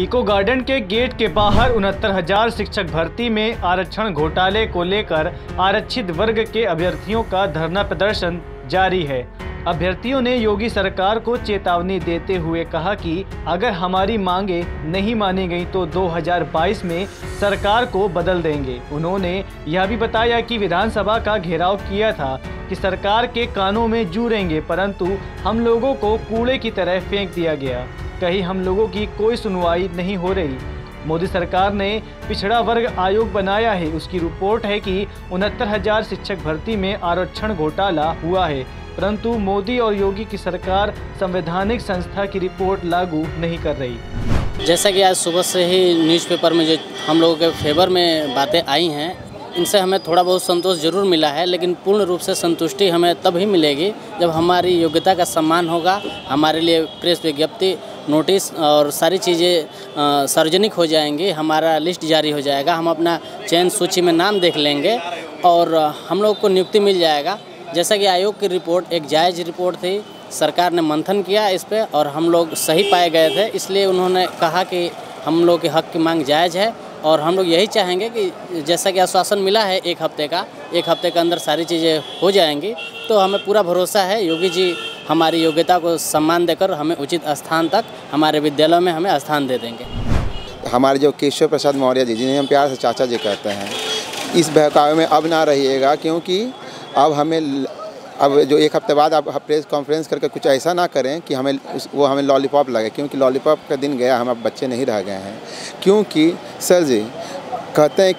Eco garden के gate के बाहर 69,000 शिक्षक भर्ती में आरक्षण घोटाले को लेकर आरक्षित वर्ग के अभ्यर्थियों का धरना प्रदर्शन जारी है। अभ्यर्थियों ने योगी सरकार को चेतावनी देते हुए कहा कि अगर हमारी मांगे नहीं मानी गई तो 2022 में सरकार को बदल देंगे। उन्होंने यह भी बताया कि विधानसभा का घेराव किया था कि सरकार के कानों में जूरेंगे, परंतु हम लोगों को कूड़े की तरह फेंक दिया गया। कहीं हम लोगों की कोई सुनवाई नहीं हो रही। मोदी सरकार ने पिछड़ा वर्ग आयोग बनाया है। उसकी रिपोर्ट है कि 69,000 शिक्षक भर्ती में आरक्षण घोटाला हुआ है, परंतु मोदी और योगी की सरकार संवैधानिक संस्था की रिपोर्ट लागू नहीं कर रही। जैसा कि आज सुबह से ही न्यूज़पेपर में जो हम लोगों के फेवर में बातें आई हैं, इनसे हमें थोड़ा बहुत संतोष जरूर मिला है, लेकिन पूर्ण रूप से संतुष्टि हमें तब ही मिलेगी जब हमारी योग्यता का सम्मान होगा। हमारे लिए प्रेस विज्ञप्ति, नोटिस और सारी चीज़ें सार्वजनिक हो जाएंगी। हमारा लिस्ट जारी हो जाएगा, हम अपना चयन सूची में नाम देख लेंगे और हम लोग को नियुक्ति मिल जाएगा। जैसा कि आयोग की रिपोर्ट एक जायज़ रिपोर्ट थी, सरकार ने मंथन किया इस पर और हम लोग सही पाए गए थे, इसलिए उन्होंने कहा कि हम लोग के हक़ की मांग जायज़ है। और हम लोग यही चाहेंगे कि जैसा कि आश्वासन मिला है एक हफ्ते के अंदर सारी चीज़ें हो जाएंगी, तो हमें पूरा भरोसा है योगी जी हमारी योग्यता को सम्मान देकर हमें उचित स्थान तक हमारे विद्यालयों में हमें स्थान दे देंगे। हमारे जो केशव प्रसाद मौर्य जी, जिन्हें हम प्यार से चाचा जी कहते हैं, इस बहकावे में अब ना रहिएगा, क्योंकि अब जो एक हफ्ते बाद आप प्रेस कॉन्फ्रेंस करके कुछ ऐसा ना करें कि हमें लॉलीपॉप लगे, क्योंकि लॉलीपॉप का दिन गया, हम अब बच्चे नहीं रह गए हैं। क्योंकि सर जी कहते हैं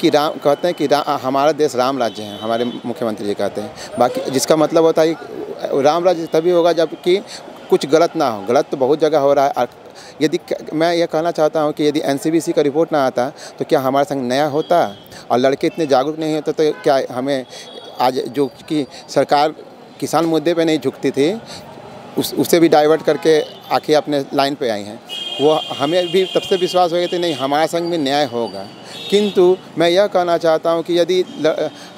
कि हमारा देश राम राज्य है, हमारे मुख्यमंत्री जी कहते हैं। बाकी जिसका मतलब होता है कि राम राज्य तभी होगा जबकि कुछ गलत ना हो। गलत तो बहुत जगह हो रहा है। यदि मैं यह कहना चाहता हूं कि यदि एनसीबीसी का रिपोर्ट ना आता तो क्या हमारे संग नया होता, और लड़के इतने जागरूक नहीं होते तो क्या हमें आज जो कि सरकार किसान मुद्दे पे नहीं झुकती थी उसे भी डाइवर्ट करके आके अपने लाइन पे आई हैं। वो हमें भी तब से विश्वास हो गया था नहीं, हमारे संग में न्याय होगा। किंतु मैं यह कहना चाहता हूं कि यदि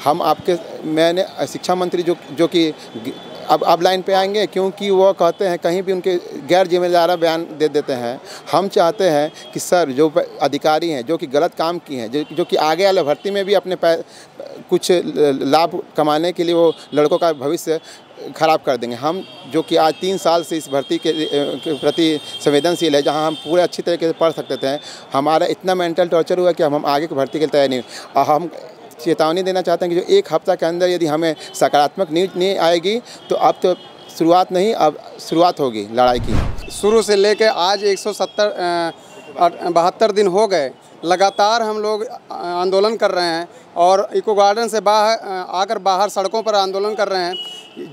मैंने शिक्षा मंत्री जो कि अब लाइन पे आएंगे, क्योंकि वो कहते हैं कहीं भी उनके गैर जिम्मेदार बयान दे देते हैं। हम चाहते हैं कि सर जो अधिकारी हैं जो कि गलत काम किए हैं, जो कि आगे वाले भर्ती में भी अपने कुछ लाभ कमाने के लिए वो लड़कों का भविष्य ख़राब कर देंगे। हम जो कि आज 3 साल से इस भर्ती के प्रति संवेदनशील है, जहां हम पूरे अच्छी तरीके से पढ़ सकते थे, हमारा इतना मेंटल टॉर्चर हुआ कि हम आगे की भर्ती के लिए तैयार नहीं। और हम चेतावनी देना चाहते हैं कि जो एक हफ्ता के अंदर यदि हमें सकारात्मक न्यूज नहीं आएगी तो अब तो शुरुआत नहीं, अब शुरुआत होगी लड़ाई की। शुरू से लेकर आज 172 दिन हो गए, लगातार हम लोग आंदोलन कर रहे हैं और इको गार्डन से बाहर सड़कों पर आंदोलन कर रहे हैं।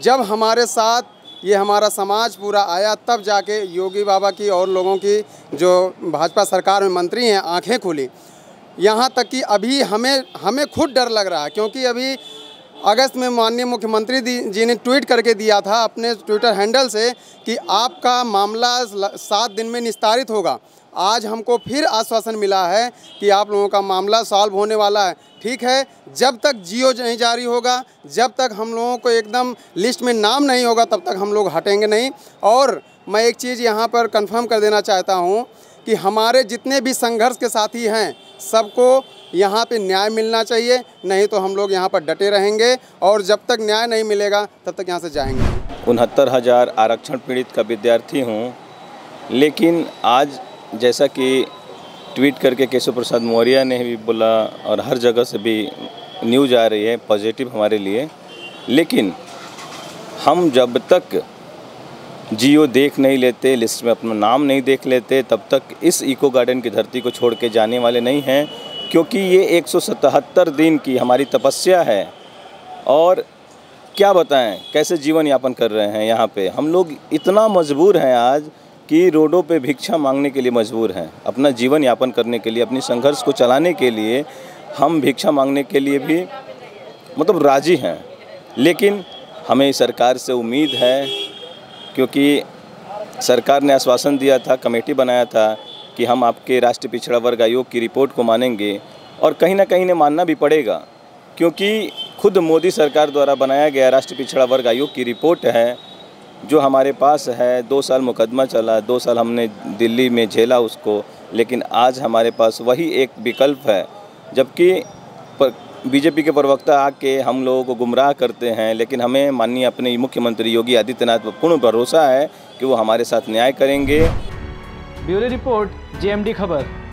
जब हमारे साथ ये हमारा समाज पूरा आया, तब जाके योगी बाबा की और लोगों की जो भाजपा सरकार में मंत्री हैं आँखें खुली। यहाँ तक कि अभी हमें खुद डर लग रहा है, क्योंकि अभी अगस्त में माननीय मुख्यमंत्री जी ने ट्वीट करके दिया था अपने ट्विटर हैंडल से कि आपका मामला 7 दिन में निस्तारित होगा। आज हमको फिर आश्वासन मिला है कि आप लोगों का मामला सॉल्व होने वाला है। ठीक है, जब तक जियो नहीं जारी होगा, जब तक हम लोगों को एकदम लिस्ट में नाम नहीं होगा, तब तक हम लोग हटेंगे नहीं। और मैं एक चीज़ यहाँ पर कन्फर्म कर देना चाहता हूँ कि हमारे जितने भी संघर्ष के साथी हैं सबको यहाँ पे न्याय मिलना चाहिए, नहीं तो हम लोग यहाँ पर डटे रहेंगे और जब तक न्याय नहीं मिलेगा तब तक यहाँ से जाएंगे। 69,000 आरक्षण पीड़ित का विद्यार्थी हूँ, लेकिन आज जैसा कि ट्वीट करके केशव प्रसाद मौर्य ने भी बोला और हर जगह से भी न्यूज आ रही है पॉजिटिव हमारे लिए, लेकिन हम जब तक जियो देख नहीं लेते, लिस्ट में अपना नाम नहीं देख लेते, तब तक इस इको गार्डन की धरती को छोड़ के जाने वाले नहीं हैं। क्योंकि ये 177 दिन की हमारी तपस्या है और क्या बताएं कैसे जीवन यापन कर रहे हैं। यहाँ पे हम लोग इतना मजबूर हैं आज कि रोडों पे भिक्षा मांगने के लिए मजबूर हैं। अपना जीवन यापन करने के लिए, अपनी संघर्ष को चलाने के लिए हम भिक्षा मांगने के लिए भी मतलब राजी हैं, लेकिन हमें सरकार से उम्मीद है, क्योंकि सरकार ने आश्वासन दिया था, कमेटी बनाया था कि हम आपके राष्ट्रीय पिछड़ा वर्ग आयोग की रिपोर्ट को मानेंगे और कहीं ना मानना भी पड़ेगा, क्योंकि खुद मोदी सरकार द्वारा बनाया गया राष्ट्रीय पिछड़ा वर्ग आयोग की रिपोर्ट है जो हमारे पास है 2 साल मुकदमा चला, 2 साल हमने दिल्ली में झेला उसको, लेकिन आज हमारे पास वही एक विकल्प है। जबकि बीजेपी के प्रवक्ता आके हम लोगों को गुमराह करते हैं, लेकिन हमें माननीय अपने मुख्यमंत्री योगी आदित्यनाथ पर पूर्ण भरोसा है कि वो हमारे साथ न्याय करेंगे। ब्यूरो रिपोर्ट, जेएमडी खबर।